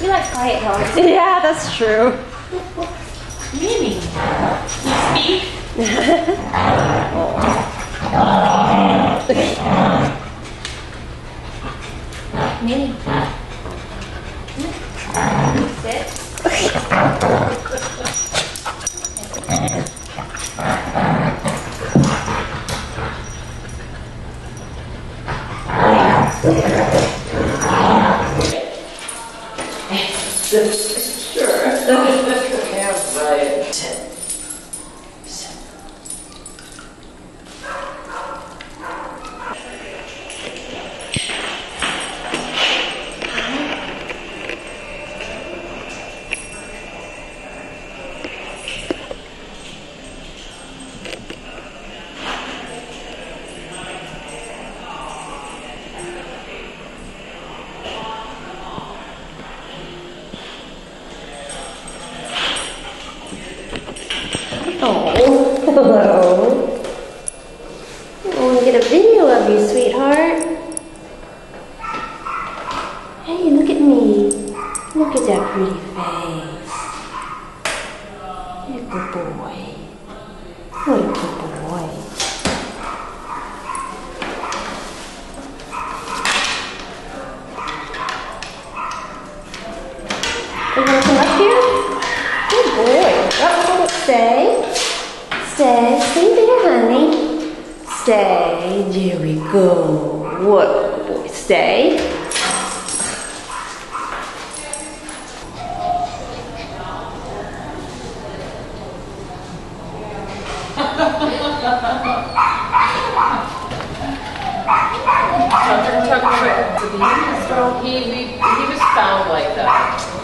You like quiet dogs. Yeah, that's true. Mimi, you speak? Mimi, sit. Hello. I want to get a video of you, sweetheart. Hey, look at me. Look at that pretty face. You're a good boy. What a good boy. Are you going to come up here? Good boy. Oh, stay. Stay, stay there, honey. Stay, there we go. What boy, stay. Tucker, he was found like that.